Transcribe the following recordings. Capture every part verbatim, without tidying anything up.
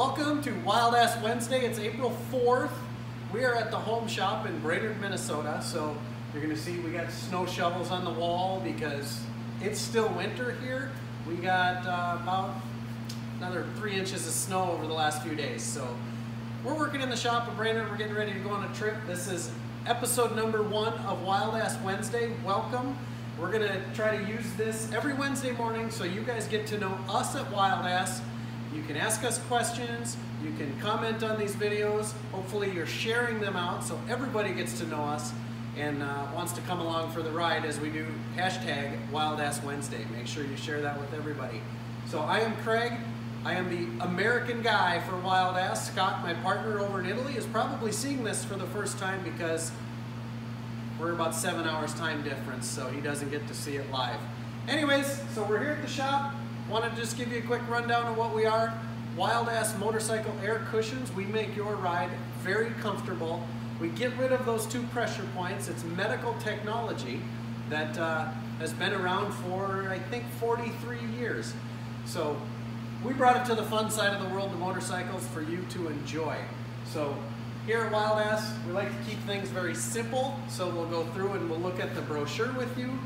Welcome to Wild Ass Wednesday. It's April fourth. We are at the home shop in Brainerd, Minnesota. So you're gonna see we got snow shovels on the wall because it's still winter here. We got uh, about another three inches of snow over the last few days. So we're working in the shop at Brainerd. We're getting ready to go on a trip. This is episode number one of Wild Ass Wednesday. Welcome. We're gonna try to use this every Wednesday morning so you guys get to know us at Wild Ass. You can ask us questions, you can comment on these videos, hopefully you're sharing them out so everybody gets to know us and uh, wants to come along for the ride as we do hashtag Wild Ass Wednesday. Make sure you share that with everybody. So I am Craig, I am the American guy for Wild Ass. Scott, my partner over in Italy, is probably seeing this for the first time because we're about seven hours time difference, so he doesn't get to see it live. Anyways, so we're here at the shop. Wanted to just give you a quick rundown of what we are. Wild Ass Motorcycle Air Cushions. We make your ride very comfortable. We get rid of those two pressure points. It's medical technology that uh, has been around for, I think, forty-three years. So we brought it to the fun side of the world, the motorcycles, for you to enjoy. So here at Wild Ass, we like to keep things very simple. So we'll go through and we'll look at the brochure with you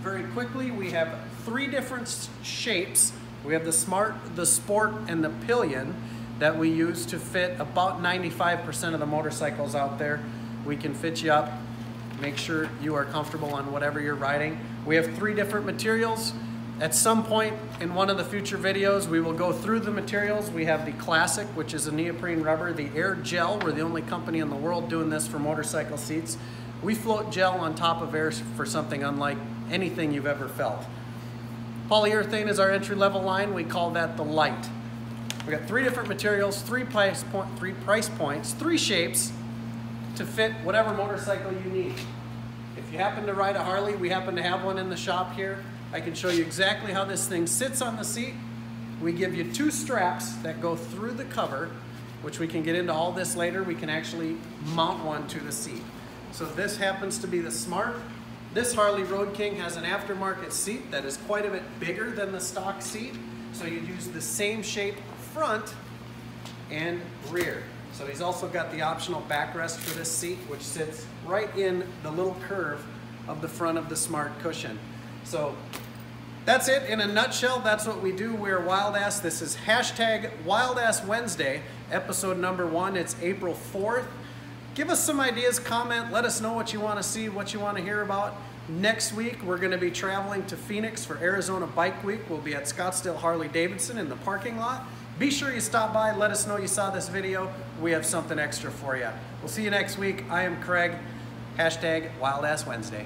very quickly. We have three different shapes. We have the Smart, the Sport, and the Pillion that we use to fit about ninety-five percent of the motorcycles out there. We can fit you up, make sure you are comfortable on whatever you're riding. We have three different materials. At some point in one of the future videos, we will go through the materials. We have the Classic, which is a neoprene rubber, the Air Gel. We're the only company in the world doing this for motorcycle seats. We float gel on top of air for something unlike anything you've ever felt. Polyurethane is our entry-level line. We call that the Light. We got three different materials, three price, point, three price points, three shapes to fit whatever motorcycle you need. If you happen to ride a Harley, we happen to have one in the shop here. I can show you exactly how this thing sits on the seat. We give you two straps that go through the cover, which we can get into all this later. We can actually mount one to the seat. So this happens to be the Smart. This Harley Road King has an aftermarket seat that is quite a bit bigger than the stock seat. So you use the same shape front and rear. So he's also got the optional backrest for this seat, which sits right in the little curve of the front of the Smart cushion. So that's it in a nutshell. That's what we do. We're Wild Ass. This is hashtag Wild Ass Wednesday, episode number one. It's April fourth. Give us some ideas, comment, let us know what you want to see, what you want to hear about. Next week, we're going to be traveling to Phoenix for Arizona Bike Week. We'll be at Scottsdale Harley-Davidson in the parking lot. Be sure you stop by, let us know you saw this video. We have something extra for you. We'll see you next week. I am Craig, hashtag Wild Ass Wednesday.